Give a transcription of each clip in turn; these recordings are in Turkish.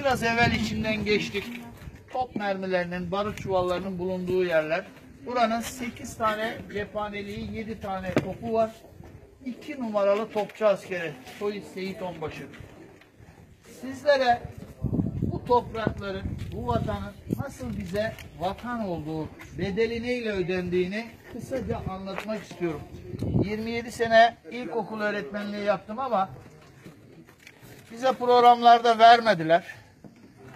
Biraz evvel içinden geçtik. Top mermilerinin, barut çuvallarının bulunduğu yerler. Buranın 8 tane cephaneliği, 7 tane topu var. 2 numaralı topçu askeri Soyuz Seyit Onbaşı. Sizlere bu toprakların, bu vatanın nasıl bize vatan olduğu, bedeli neyle ödendiğini kısaca anlatmak istiyorum. 27 sene ilkokul öğretmenliği yaptım ama bize programlarda vermediler.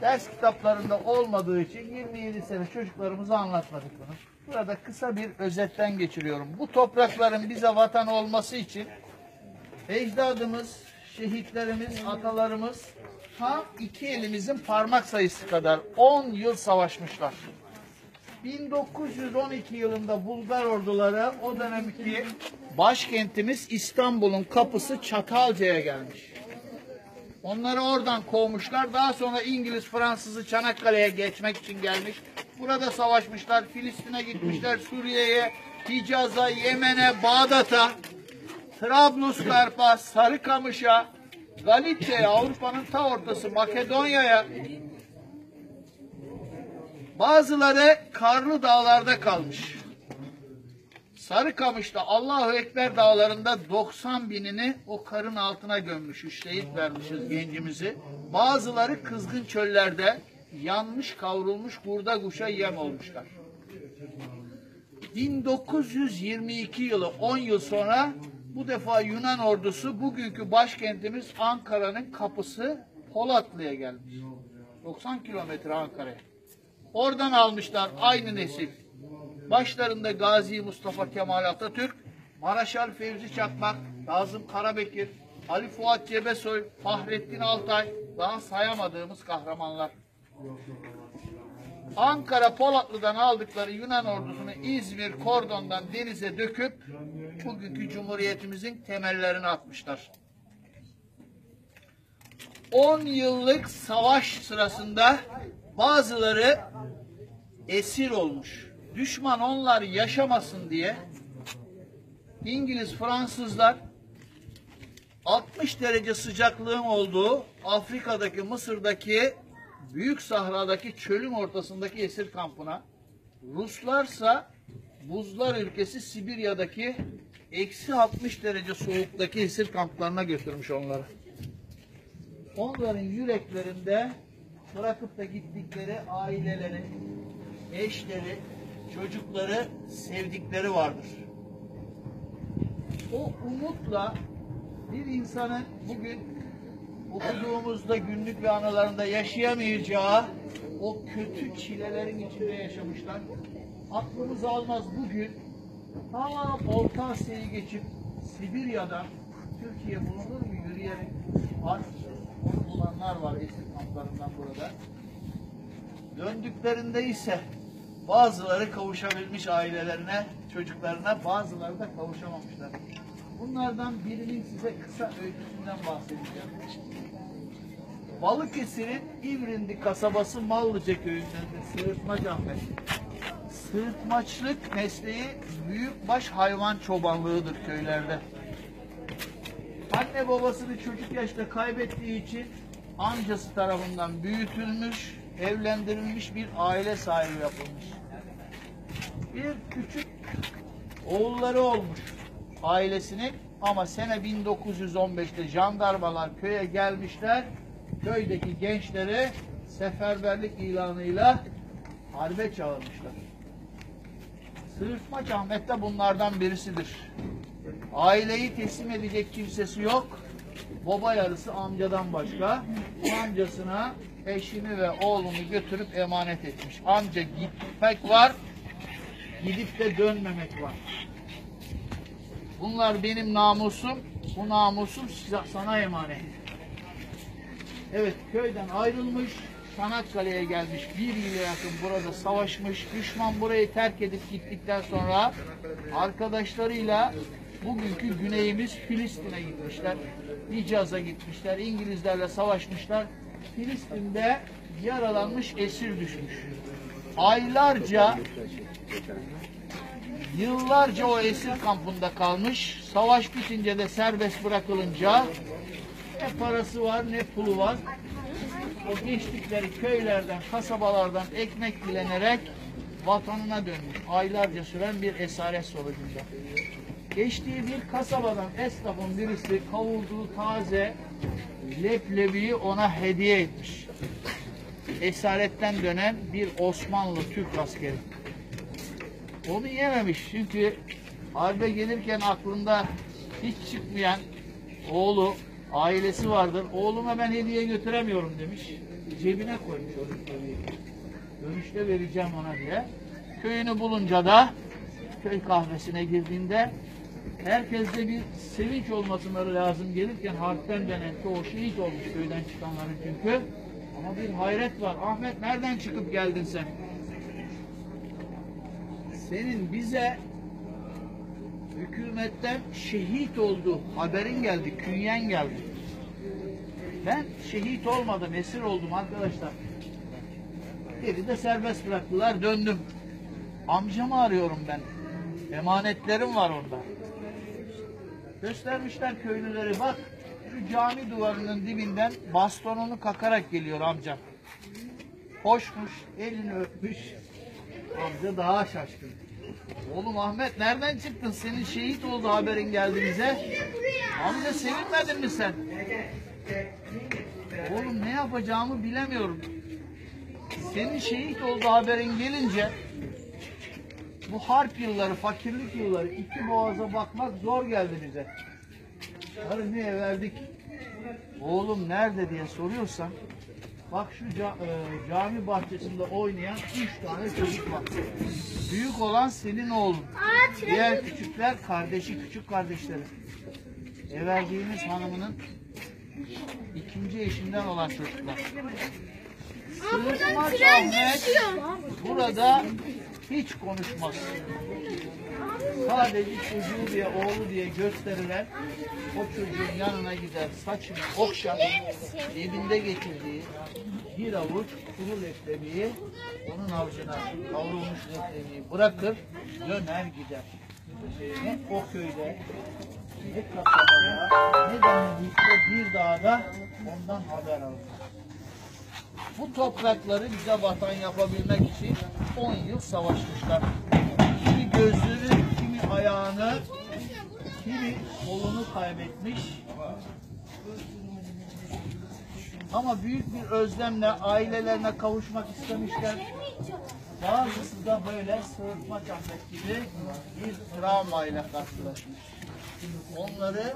Ders kitaplarında olmadığı için 27 sene çocuklarımıza anlatmadık bunu. Burada kısa bir özetten geçiriyorum. Bu toprakların bize vatan olması için ecdadımız, şehitlerimiz, atalarımız tam iki elimizin parmak sayısı kadar 10 yıl savaşmışlar. 1912 yılında Bulgar orduları o dönemki başkentimiz İstanbul'un kapısı Çatalca'ya gelmiş. Onları oradan kovmuşlar. Daha sonra İngiliz, Fransız'ı Çanakkale'ye geçmek için gelmiş. Burada savaşmışlar. Filistin'e gitmişler. Suriye'ye, Hicaz'a, Yemen'e, Bağdat'a, Trablusgarp'a, Sarıkamış'a, Galiçya'ya, Avrupa'nın ta ortası Makedonya'ya. Bazıları karlı dağlarda kalmış. Sarıkamış'ta Allahu Ekber dağlarında 90.000'ini o karın altına gömmüşüz, şehit vermişiz gencimizi. Bazıları kızgın çöllerde yanmış, kavrulmuş kurda kuşa yem olmuşlar. 1922 yılı 10 yıl sonra bu defa Yunan ordusu bugünkü başkentimiz Ankara'nın kapısı Polatlı'ya gelmiş. 90 kilometre Ankara'ya. Oradan almışlar aynı nesil. Başlarında Gazi Mustafa Kemal Atatürk, Mareşal Fevzi Çakmak, Kazım Karabekir, Ali Fuat Cebesoy, Fahrettin Altay, daha sayamadığımız kahramanlar. Ankara Polatlı'dan aldıkları Yunan ordusunu İzmir Kordon'dan denize döküp bugünkü Cumhuriyetimizin temellerini atmışlar. 10 yıllık savaş sırasında bazıları esir olmuş. Düşman onlar yaşamasın diye İngiliz, Fransızlar 60 derece sıcaklığın olduğu Afrika'daki, Mısır'daki, Büyük Sahra'daki çölün ortasındaki esir kampına, Ruslarsa buzlar ülkesi Sibirya'daki eksi 60 derece soğuktaki esir kamplarına götürmüş onları. Onların yüreklerinde bırakıp da gittikleri aileleri, eşleri, çocukları, sevdikleri vardır. O umutla bir insanın bugün okuduğumuzda günlük ve anılarında yaşayamayacağı o kötü çilelerin içinde yaşamışlar. Aklımız almaz bugün ta Orta Asya'yı geçip Sibirya'dan Türkiye bulunur mu yürüyerek? Var. Onu bulanlar var esir kamplarından burada. Döndüklerinde ise bazıları kavuşabilmiş ailelerine, çocuklarına, bazıları da kavuşamamışlar. Bunlardan birinin size kısa öyküsünden bahsedeceğim. Balıkesir'in İvrindi kasabası Mallıca köyündendir Sırtmaç Ahmet. Sırtmaçlık mesleği büyükbaş hayvan çobanlığıdır köylerde. Anne babasını çocuk yaşta kaybettiği için amcası tarafından büyütülmüş, evlendirilmiş bir aile sahibi yapılmış. Bir küçük oğulları olmuş ailesinin ama sene 1915'te jandarmalar köye gelmişler. Köydeki gençleri seferberlik ilanıyla harbe çağırmışlar. Sırtmaç Ahmet de bunlardan birisidir. Aileyi teslim edecek kimsesi yok. Baba yarısı amcadan başka. Amcasına eşini ve oğlunu götürüp emanet etmiş. Amca gitmek var, gidip de dönmemek var. Bunlar benim namusum, bu namusum sana emanet. Evet, köyden ayrılmış, Çanakkale'ye gelmiş, bir yıla yakın burada savaşmış. Düşman burayı terk edip gittikten sonra arkadaşlarıyla bugünkü güneyimiz Filistin'e gitmişler, Hicaz'a gitmişler, İngilizlerle savaşmışlar. Filistin'de yaralanmış, esir düşmüş. Aylarca, yıllarca o esir kampında kalmış. Savaş bitince de serbest bırakılınca ne parası var ne pulu var. o geçtikleri köylerden, kasabalardan ekmek dilenerek vatanına dönmüş. Aylarca süren bir esaret sonucunda. Geçtiği bir kasabadan esnafın birisi kavurduğu taze leblebiyi ona hediye etmiş. Esaretten dönen bir Osmanlı Türk askeri. Onu yememiş çünkü harbe gelirken aklında hiç çıkmayan oğlu, ailesi vardır. Oğluma ben hediye götüremiyorum demiş. Cebine koymuş onu. Dönüşte vereceğim ona diye. Köyünü bulunca da köy kahvesine girdiğinde herkeste bir sevinç olmasınları lazım gelirken harpten denen çoğu şehit olmuş köyden çıkanların çünkü. Ama bir hayret var. Ahmet nereden çıkıp geldin sen? Senin bize hükümetten şehit oldu haberin geldi, künyen geldi. Ben şehit olmadım, esir oldum arkadaşlar. Dedi de serbest bıraktılar, döndüm. Amcamı arıyorum ben. Emanetlerim var orada. Göstermişler köylüleri, bak şu cami duvarının dibinden bastonunu kakarak geliyor amca. Hoşmuş, elini öpmüş. Amca daha şaşkın. Oğlum Ahmet nereden çıktın? Senin şehit oldu haberin geldi bize. Amca sevinmedin mi sen? Oğlum ne yapacağımı bilemiyorum. Senin şehit oldu haberin gelince bu harp yılları, fakirlik yılları, iki boğaza bakmak zor geldi bize. Karı niye verdik? Oğlum nerede diye soruyorsan bak şu cami bahçesinde oynayan 3 tane çocuk var. Büyük olan senin oğlun. Diğer küçükler kardeşi, küçük kardeşleri. Everdiğimiz hanımının 2. eşinden olan çocuklar. Sırtmaç Ahmet burada hiç konuşmaz. Sadece çocuğu diye, oğlu diye gösterilen o çocuğun yanına gider, saçını okşar, evinde geçirdiği bir avuç kuru leblebiyi onun avucuna kavrulmuş leblebiyi bırakır, döner gider. Ne o köyde, ne kasabada, ne de bir dağda ondan haber alır. Bu toprakları bize vatan yapabilmek için 10 yıl savaşmışlar. Kimi gözünü, kimi ayağını, kimi kolunu kaybetmiş. Ama büyük bir özlemle ailelerine kavuşmak istemişler. Bazısı da böyle Sırtmaç Ahmet gibi bir travmayla karşılaşmış. Onları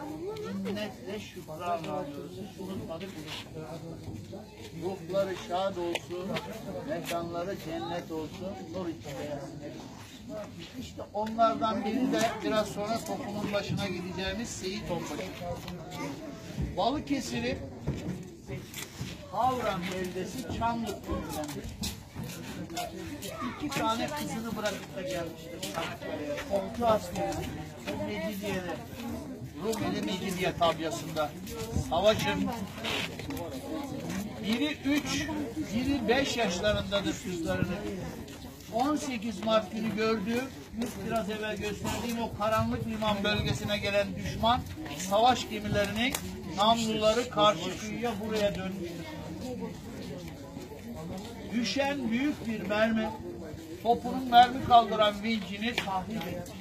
minnetle şükranla alıyoruz. Hiç unutmadık. Ruhları şad olsun, mekanları cennet olsun, nur içinde yansın. İşte onlardan biri de biraz sonra toplumun başına gideceğimiz Seyit Onbaşı. Balıkesir'in Havran beldesi Çamlık köyündendir. 2 tane kızını bırakıp da gelmiştir. Komşu askeri, Mecidiye'de, Rumeli Mecidiye tabyasında savaşın. Biri 3, biri 5 yaşlarındadır kızlarını. 18 Mart günü gördüğüm, biraz evvel gösterdiğim o karanlık liman bölgesine gelen düşman, savaş gemilerinin namluları karşı kıyıya buraya dönmüştür. Düşen büyük bir mermi, topunun mermi kaldıran vincini tahrip etti.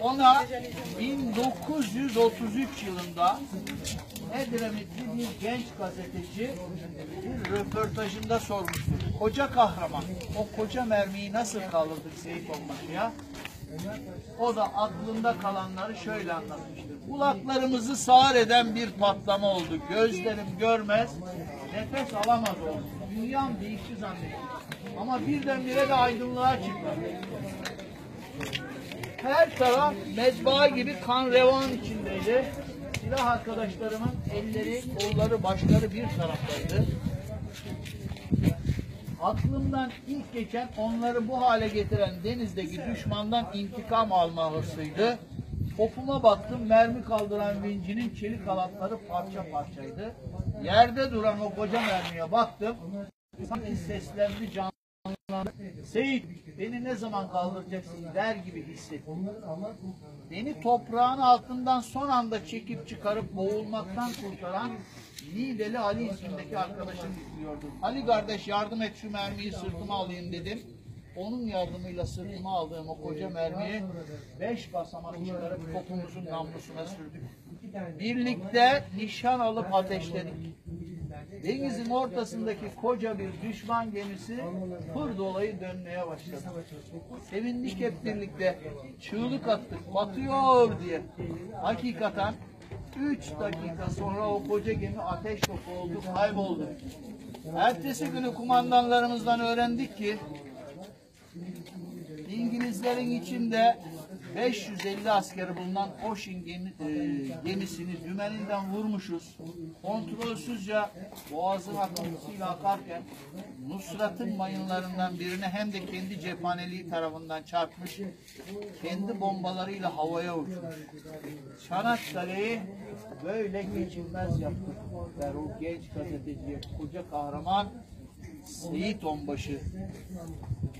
Ona 1933 yılında Edremitli bir genç gazeteci bir röportajında sormuştu. Koca kahraman, o koca mermiyi nasıl kaldırdık Seyit Onbaşı'ya? O da aklında kalanları şöyle anlatmıştır. Kulaklarımızı sağır eden bir patlama oldu. Gözlerim görmez, nefes alamaz oldu. Dünyam değişti zannettim. Ama birdenbire de aydınlığa çıktı. Her taraf mezba gibi kan revan içindeydi. Silah arkadaşlarımın elleri, kolları, başları bir taraftaydı. Aklımdan ilk geçen onları bu hale getiren denizdeki düşmandan intikam alma hırsıydı. Topuma baktım, mermi kaldıran vincinin çelik halatları parça parçaydı. Yerde duran o koca mermiye baktım. Sanki seslendi, canlandı. Seyit beni ne zaman kaldıracaksın der gibi hissettim. Beni toprağın altından son anda çekip çıkarıp boğulmaktan kurtaran Nileli Ali ismindeki arkadaşım istiyordu. Ali kardeş yardım et şu mermiyi sırtıma alayım dedim. Onun yardımıyla sırtıma aldığım o koca mermiyi 5 basamak çıkarıp topumuzun namlusuna sürdük. Birlikte nişan alıp ateşledik. Denizin ortasındaki koca bir düşman gemisi pır dolayı dönmeye başladı. Sevindik hep birlikte, çığlık attık, batıyor diye. Hakikaten 3 dakika sonra o koca gemi ateş topu oldu, kayboldu. Ertesi günü kumandanlarımızdan öğrendik ki İngilizlerin içinde 550 askeri bulunan Oşin gemisini dümeninden vurmuşuz. Kontrolsüzce boğazın akıntısıyla akarken Nusrat'ın mayınlarından birine hem de kendi cephaneliği tarafından çarpmış, kendi bombalarıyla havaya uçmuş. Çanakkale'yi böyle geçilmez yaptık ve o genç gazeteciye koca kahraman Seyit Onbaşı.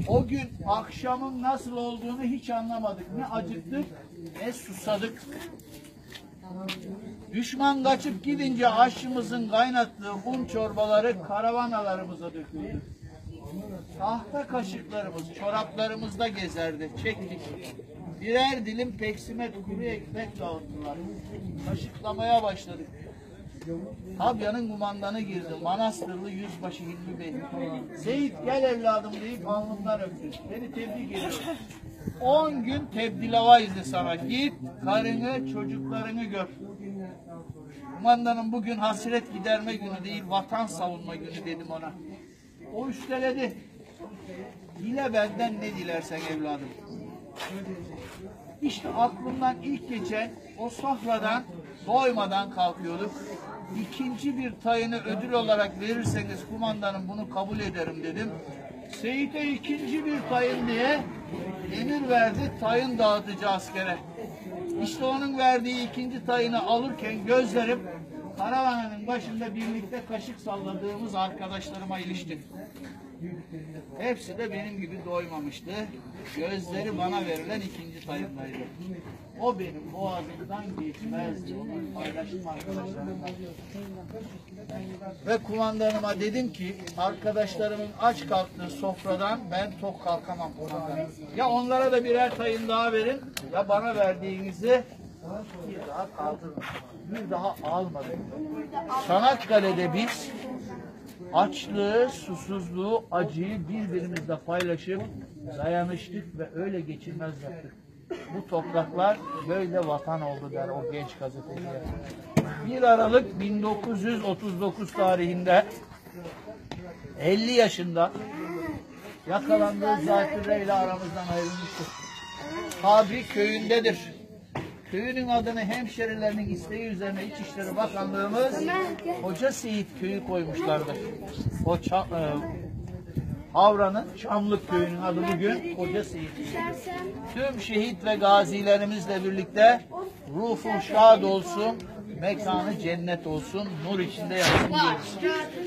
O gün akşamın nasıl olduğunu hiç anlamadık. Ne acıktık ne susadık. Düşman kaçıp gidince aşımızın kaynattığı un çorbaları karavanalarımıza döküldü. Tahta kaşıklarımız çoraplarımızda gezerdi. Çektik. Birer dilim peksimet, kuru ekmek dağıttılar. Kaşıklamaya başladık. Tabya'nın kumandanı girdi. Manastırlı Yüzbaşı Hilmi Bey. Seyit gel evladım deyip alnımdan öptü. Beni tebrik ediyor. 10 gün tebdilava izni sana. Git karını çocuklarını gör. Kumandanın bugün hasret giderme günü değil vatan savunma günü dedim ona. O üsteledi. Dile benden ne dilersen evladım. İşte aklımdan ilk geçen o sofradan doymadan kalkıyorduk. İkinci bir tayını ödül olarak verirseniz kumandanım bunu kabul ederim dedim. Seyit'e ikinci bir tayın diye emir verdi, tayın dağıtıcı askere. İşte onun verdiği ikinci tayını alırken gözlerim karavanın başında birlikte kaşık salladığımız arkadaşlarıma ilişti. Hepsi de benim gibi doymamıştı. Gözleri bana verilen ikinci tayındaydı. O benim boğazımdan geçmezdi. Onu paylaştım arkadaşlarımla. Ve kumandanıma dedim ki arkadaşlarımın aç kalktığı sofradan ben tok kalkamam kumandanım. Ya onlara da birer tayın daha verin ya bana verdiğinizi bir daha kaldırın. Bir daha almadım. Çanakkale'de biz açlığı, susuzluğu, acıyı birbirimizle paylaşıp dayanıştık ve öyle geçilmez yaptık. Bu topraklar böyle vatan oldu der o genç gazeteciye. 1 Aralık 1939 tarihinde 50 yaşında yakalandığı zatürre ile aramızdan ayrılmıştır. Habri köyündedir. Köyünün adını hemşerilerinin isteği üzerine İçişleri Bakanlığımız Hoca Seyit köyü koymuşlardır. O Havran'ın Çamlık köyünün adı bugün Hoca Seyit. Tüm şehit ve gazilerimizle birlikte ruhu şad olsun, mekanı cennet olsun, nur içinde yatsın diyoruz.